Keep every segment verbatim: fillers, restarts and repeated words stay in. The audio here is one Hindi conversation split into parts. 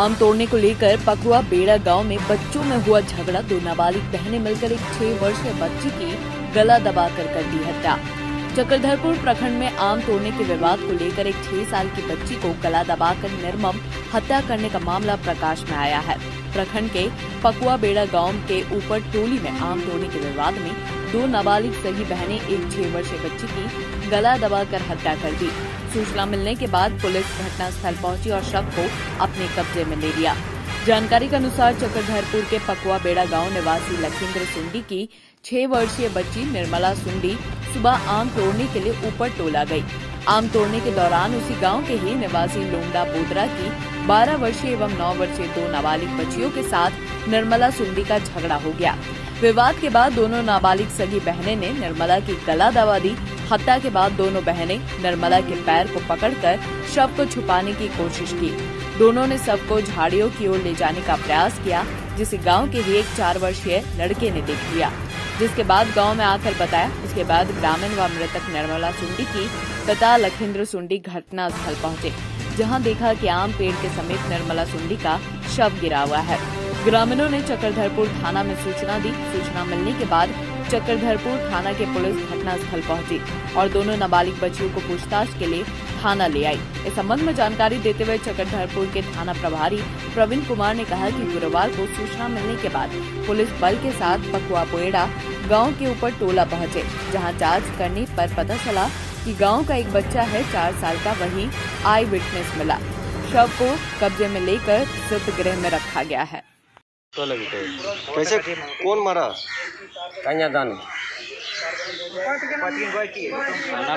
आम तोड़ने को लेकर पकुआ बेड़ा गांव में बच्चों में हुआ झगड़ा। दो नाबालिग बहनें मिलकर एक छह वर्षीय बच्ची की गला दबाकर कर दी हत्या। चक्रधरपुर प्रखंड में आम तोड़ने के विवाद को लेकर एक छह साल की बच्ची को गला दबाकर निर्मम हत्या करने का मामला प्रकाश में आया है। प्रखंड के पकुआ बेड़ा गांव के ऊपर टोली में आम तोड़ने के विवाद में दो नाबालिग सगी बहनें एक छह वर्षीय बच्ची की गला दबाकर हत्या कर दी। सूचना मिलने के बाद पुलिस घटनास्थल पहुंची और शव को अपने कब्जे में ले लिया। जानकारी के अनुसार चक्रधरपुर के पकुआ बेड़ा गाँव निवासी लखेंद्र सुंडी की छह वर्षीय बच्ची निर्मला सुंडी सुबह आम तोड़ने के लिए ऊपर टोला गई। आम तोड़ने के दौरान उसी गांव के ही निवासी लुमडा पोडरा की बारह वर्षीय एवं नौ वर्षीय दो नाबालिग बच्चियों के साथ निर्मला सुंडी का झगड़ा हो गया। विवाद के बाद दोनों नाबालिग सगी बहनें ने निर्मला की गला दबा दी। हत्या के बाद दोनों बहनें निर्मला के पैर को पकड़कर शव को छुपाने की कोशिश की। दोनों ने शव को झाड़ियों की ओर ले जाने का प्रयास किया, जिसे गाँव के ही एक चार वर्षीय लड़के ने देख लिया, जिसके बाद गांव में आकर बताया। इसके बाद ग्रामीण व मृतक निर्मला सुंडी की पिता लखेंद्र सुंडी घटना स्थल पहुंचे, जहां देखा कि आम पेड़ के समीप निर्मला सुंडी का शव गिरा हुआ है। ग्रामीणों ने चक्रधरपुर थाना में सूचना दी। सूचना मिलने के बाद चक्रधरपुर थाना के पुलिस घटना स्थल पहुंची और दोनों नाबालिग बच्चियों को पूछताछ के लिए थाना ले आई। इस संबंध में जानकारी देते हुए चक्रधरपुर के थाना प्रभारी प्रवीण कुमार ने कहा कि गुरुवार को सूचना मिलने के बाद पुलिस बल के साथ पकुआ बेड़ा गांव के ऊपर टोला पहुंचे, जहां जांच करने पर पता चला कि गांव का एक बच्चा है चार साल का, वहीं आई विटनेस मिला। शव को कब्जे में लेकर शीत गृह में रखा गया है। कैसे कौन मारा? खाना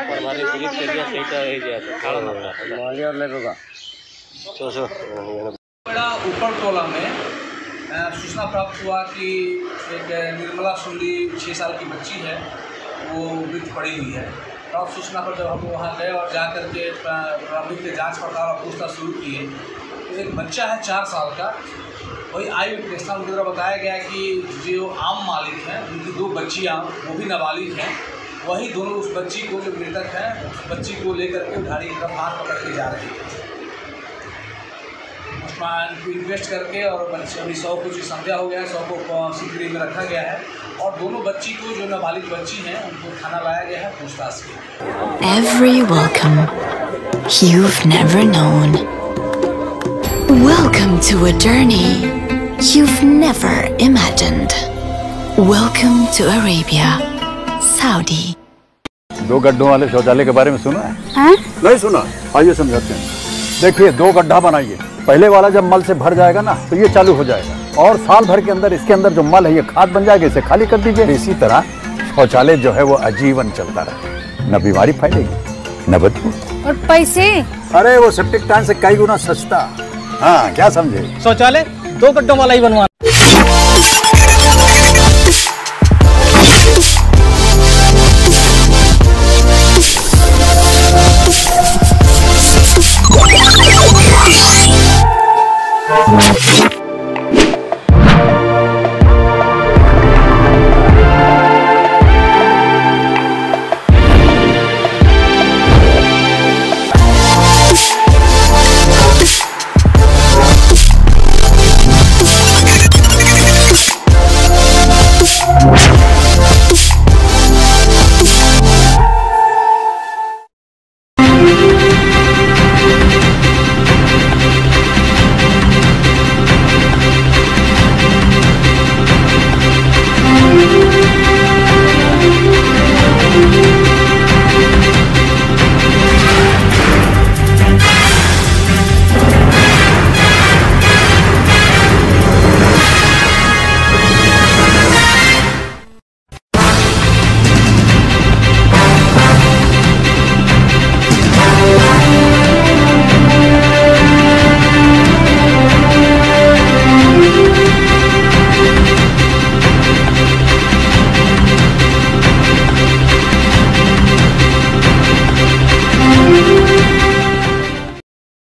परवारी पुलिस के लिए सही है गया था मालिया लगेगा तो सो बड़ा ऊपर टोला में सूचना प्राप्त हुआ कि एक निर्मला सुंडी छह साल की बच्ची है, वो मृत पड़ी हुई है। तब सूचना पर जब हम वहाँ गए और जा कर के प्रारंभिक जांच पड़ताल और पूछताछ शुरू किए तो एक बच्चा है चार साल का, वही आई विटनेस था। उनके द्वारा बताया गया कि जो आम मालिक हैं उनकी दो बच्चियाँ वो भी नाबालिग हैं, वही दोनों उस बच्ची को जो मृतक है उस बच्ची को लेकर के उधारी की तरफ हाथ पकड़ के जा रही है। उसमें इन्वेस्ट करके और बच्चे अभी सौ कुछ संध्या हो गया है, सौ को सीकरी में रखा गया है और दोनों बच्ची को जो नाबालिग बच्ची हैं उनको थाना लाया गया है पूछताछ के। Every welcome you've never known, welcome to a journey you've never imagined, welcome to Arabia Saudi. दो गड्ढों वाले शौचालय के बारे में सुना है? हाँ? नहीं सुना, आइए समझाते हैं। देखिए, दो गड्ढा बनाइए, पहले वाला जब मल से भर जाएगा ना तो ये चालू हो जाएगा और साल भर के अंदर इसके अंदर जो मल है ये खाद बन जाएगा, इसे खाली कर दीजिए। इसी तरह शौचालय जो है वो आजीवन चलता रहे, न बीमारी फैलेगी न बदबू। और पैसे? अरे वो सेप्टिक टैंक से कई गुना सस्ता। हाँ, क्या समझे? शौचालय दो गड्ढों वाला ही बनवा।